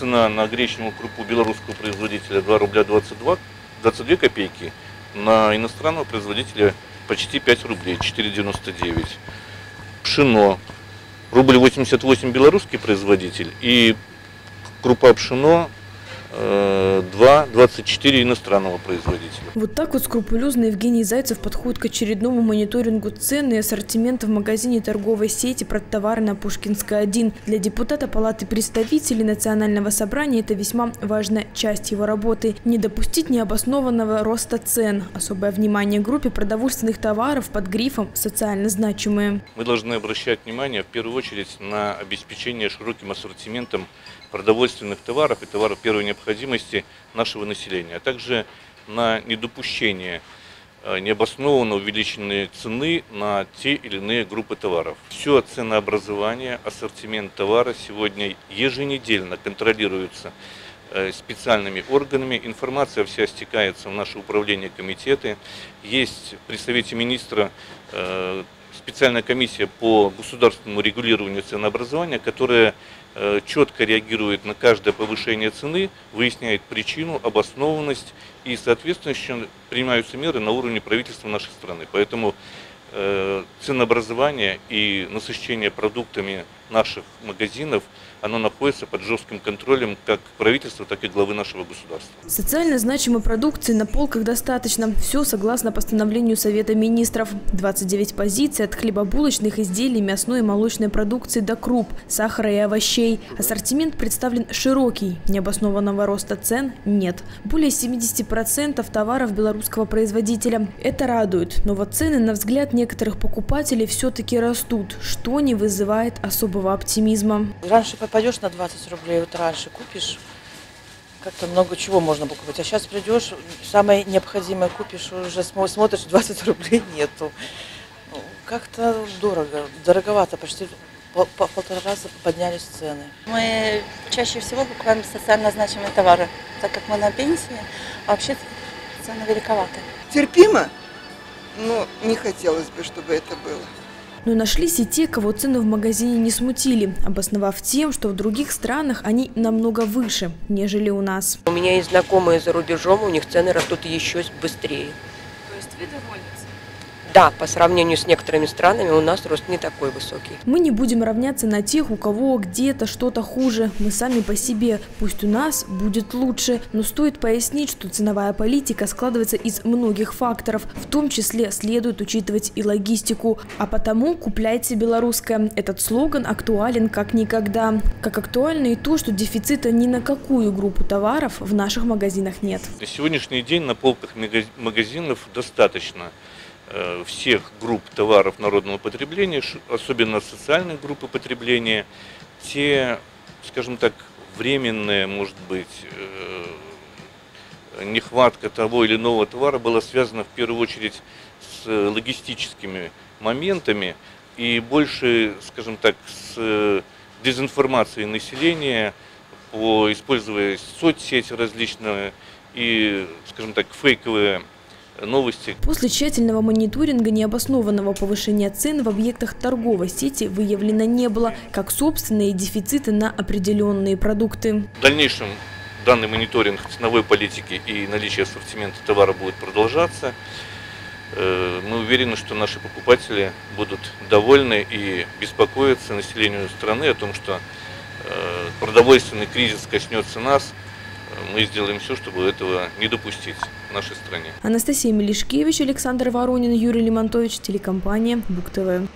Цена на гречневую крупу белорусского производителя 2 рубля 22 копейки, на иностранного производителя почти 5 рублей, 4,99. Пшено. 1,88 рубля белорусский производитель, и крупа пшено 2,24 иностранного производителя. Вот так вот скрупулезно Евгений Зайцев подходит к очередному мониторингу цен и ассортимента в магазине торговой сети «Продтовары на Пушкинской-1». Для депутата Палаты представителей Национального собрания это весьма важная часть его работы. Не допустить необоснованного роста цен. Особое внимание группе продовольственных товаров под грифом «социально значимые». Мы должны обращать внимание в первую очередь на обеспечение широким ассортиментом продовольственных товаров и товаров первой необходимости нашего населения, а также на недопущение необоснованно увеличенной цены на те или иные группы товаров. Все ценообразование, ассортимент товара сегодня еженедельно контролируется специальными органами. Информация вся стекается в наше управление, комитеты. Есть при Совете министра специальная комиссия по государственному регулированию ценообразования, которая четко реагирует на каждое повышение цены, выясняет причину, обоснованность и, соответственно, принимаются меры на уровне правительства нашей страны. Поэтому ценообразование и насыщение продуктами наших магазинов, оно находится под жестким контролем как правительства, так и главы нашего государства. Социально значимой продукции на полках достаточно. Все согласно постановлению Совета министров. 29 позиций от хлебобулочных изделий, мясной и молочной продукции до круп, сахара и овощей. Ассортимент представлен широкий. Необоснованного роста цен нет. Более 70% товаров белорусского производителя. Это радует. Но вот цены, на взгляд некоторых покупателей, все-таки растут, что не вызывает особого оптимизма. Раньше пойдешь на 20 рублей, вот раньше купишь, как-то много чего можно было купить. А сейчас придешь, самое необходимое купишь, уже смотришь, 20 рублей нету. Как-то дорого, дороговато, почти по полтора раза поднялись цены. Мы чаще всего покупаем социально значимые товары, так как мы на пенсии, а вообще цены великоваты. Терпимо, но не хотелось бы, чтобы это было. Но нашлись и те, кого цены в магазине не смутили, обосновав тем, что в других странах они намного выше, нежели у нас. У меня есть знакомые за рубежом, у них цены растут еще быстрее. То есть вы довольны? Да, по сравнению с некоторыми странами у нас рост не такой высокий. Мы не будем равняться на тех, у кого где-то что-то хуже. Мы сами по себе. Пусть у нас будет лучше. Но стоит пояснить, что ценовая политика складывается из многих факторов. В том числе следует учитывать и логистику. А потому «Купляйте белорусское». Этот слоган актуален как никогда. Как актуально и то, что дефицита ни на какую группу товаров в наших магазинах нет. На сегодняшний день на полках магазинов достаточно всех групп товаров народного потребления, особенно социальных групп потребления, те, скажем так, временные, может быть, нехватка того или иного товара была связана в первую очередь с логистическими моментами и больше, скажем так, с дезинформацией населения, используя соцсети различные и, скажем так, фейковые новости. После тщательного мониторинга необоснованного повышения цен в объектах торговой сети выявлено не было, как собственные дефициты на определенные продукты. В дальнейшем данный мониторинг ценовой политики и наличие ассортимента товара будет продолжаться. Мы уверены, что наши покупатели будут довольны и беспокоятся населению страны о том, что продовольственный кризис коснется нас. Мы сделаем все, чтобы этого не допустить в нашей стране. Анастасия Мелишкевич, Александр Воронин, Юрий Лемантович, телекомпания Буг-ТВ.